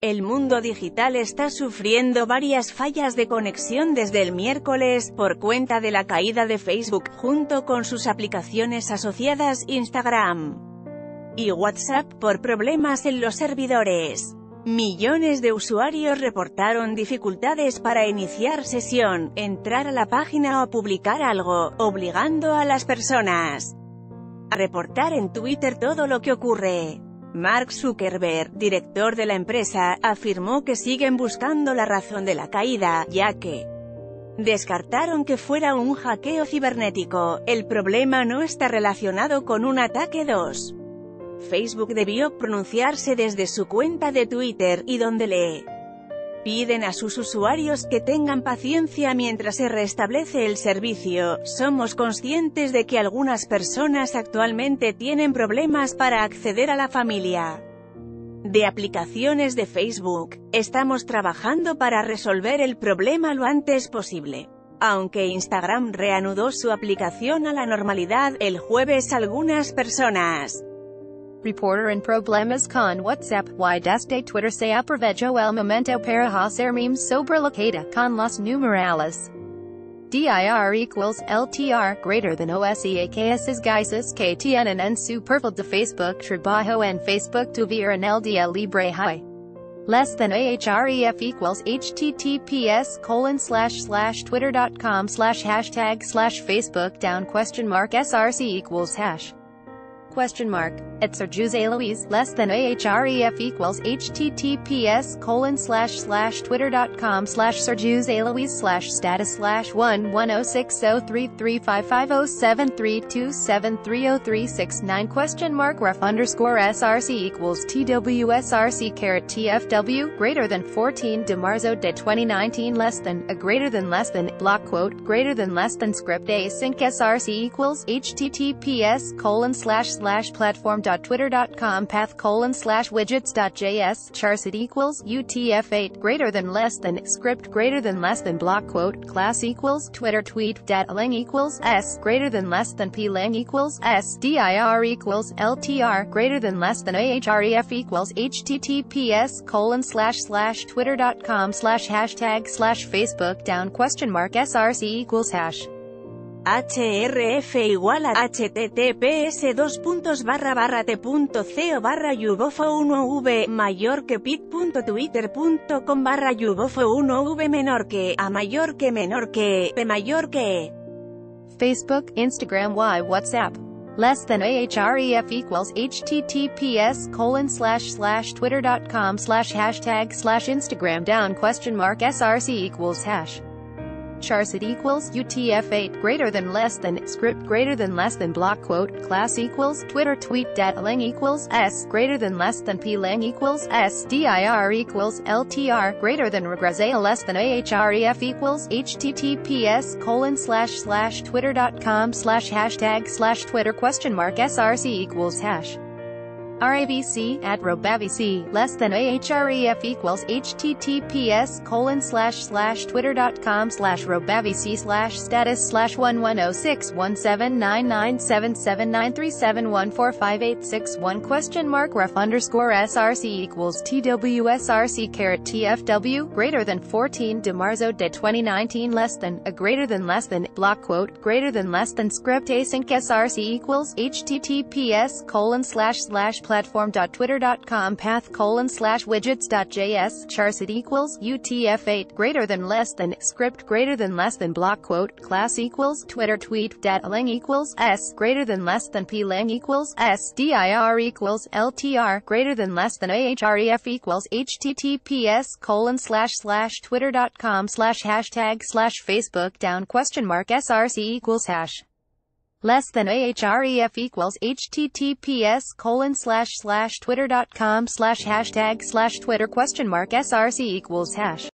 El mundo digital está sufriendo varias fallas de conexión desde el miércoles, por cuenta de la caída de Facebook, junto con sus aplicaciones asociadas Instagram y WhatsApp, por problemas en los servidores. Millones de usuarios reportaron dificultades para iniciar sesión, entrar a la página o publicar algo, obligando a las personas a reportar en Twitter todo lo que ocurre. Mark Zuckerberg, director de la empresa, afirmó que siguen buscando la razón de la caída, ya que descartaron que fuera un hackeo cibernético. El problema no está relacionado con un ataque. 2. Facebook debió pronunciarse desde su cuenta de Twitter, y donde le piden a sus usuarios que tengan paciencia mientras se restablece el servicio. Somos conscientes de que algunas personas actualmente tienen problemas para acceder a la familia de aplicaciones de Facebook. Estamos trabajando para resolver el problema lo antes posible. Aunque Instagram reanudó su aplicación a la normalidad el jueves, algunas personas reporter en problemas con WhatsApp, y desde Twitter se aprovechó el momento para hacer memes sobre la caída, con los numerales DIR = LTR, greater than o SEAKS guises que tienen en su perfil de Facebook. Trabajo en Facebook tuviera en el día libre high less than hhref = https://twitter.com/#facebook down?src = at Sergio Zuloaga, less than href = https://status/106033557332730373039?src = twsrc_tfw > 14 de marzo de 2019 </> block quote </> script async src = https://platform.twitter.com path:/widgets.js /charset = utf8 </> script </> block quote class = Twitter tweet datleng = s </> pleng = s dir = LTR </> href = https://twitter.com/#/facebook down?src = href = https://t.co/yubofo1v mayor que pit.twitter.com/yubofo1v menor que Facebook, Instagram y WhatsApp. Less than href = https://twitter.com/#/instagram down?src = charset = utf8 </> script </> block quote class = Twitter tweet datleng = s </> pleng = s dir = LTR </> href = https://twitter.com/#/twitter ?src = Robavc @Robavc less than href = https://twitter.com/robavc/status/1106179977937145861 /ref = src = twsrc / tfw </14 de marzo de 2019 </> block quote </> script async src = https://platform.twitter.com path:/widgets.js /charset = utf8 </> script </> block quote class = Twitter tweet datleng = s </> pleng = s dir = LTR </> href = https://twitter.com/#/facebook down?src = less than href = https://twitter.com/#/twitter ?src =